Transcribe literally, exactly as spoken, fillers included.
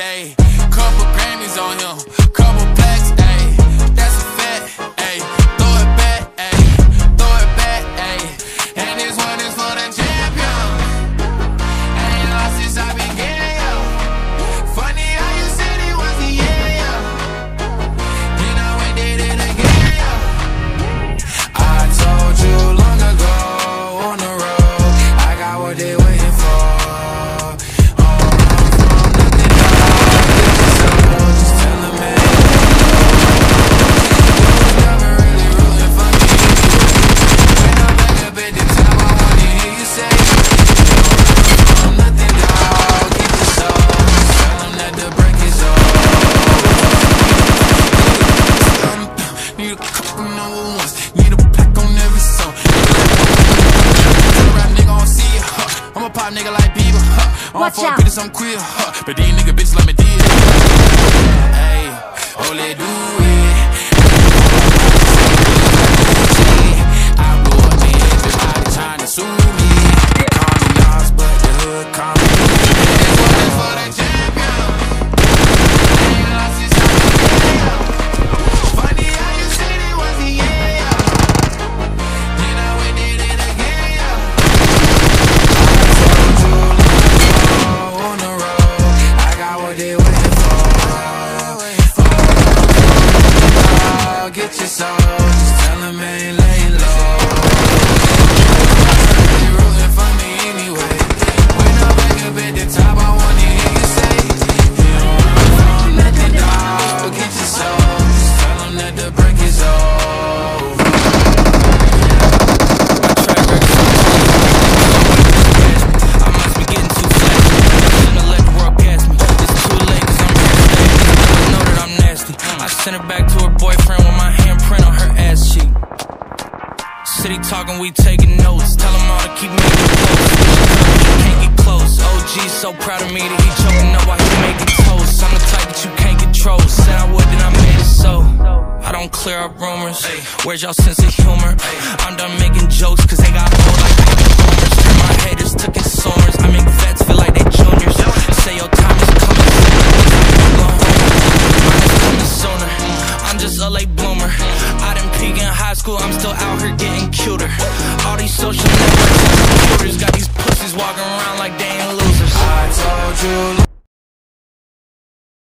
say. Couple Grammys on him, couple plaques, ayy. That's a fact, ayy. Throw it back, ayy. Throw it back, ayy. And this one is for the champion. I ain't lost since I began, yo. Funny how you said it was the year, yo. Then I went did it again, yo. I told you long ago on the road, I got what they waiting for. Need a pack on every song. Rap nigga on see ya, huh? I'm a pop nigga like Bieber, huh? I don't fuck bitches, I'm queer, huh? But these nigga bitches like me, dear. Hey, all they do is I blew up, man, everybody tryna sue me. Call me lost, but the hood call me. It's one for the champion. Get your soul, just tell him I ain't laying low. You're rooting for me anyway. When I'm back up at the top, I wanna hear you say, you don't run from nothing, dog. Get your soul, just tell him that the break is over. My track record, I must be getting too flashy. Nothing to let the world pass me. It's too late, cause I'm here today. I know that I'm nasty. I sent it back to her boyfriend with my handprint on her ass cheek. City talking, we taking notes. Tell them all to keep making posts. Can't get close. O G's so proud of me that he choking up while he making toast. I'm the type that you can't control. Said I would, then I made it so. I don't clear up rumors. Where's y'all sense of humor? I'm done making jokes, cause they got old like baby boomers. My haters took consumers. I make vets feel like they juniors. Say your time is coming sooner. I'm just a late bloomer. I didn't peak in high school, I'm still out here getting cuter. All these social networks and computers got these pussies walking around like they ain't losers. I told you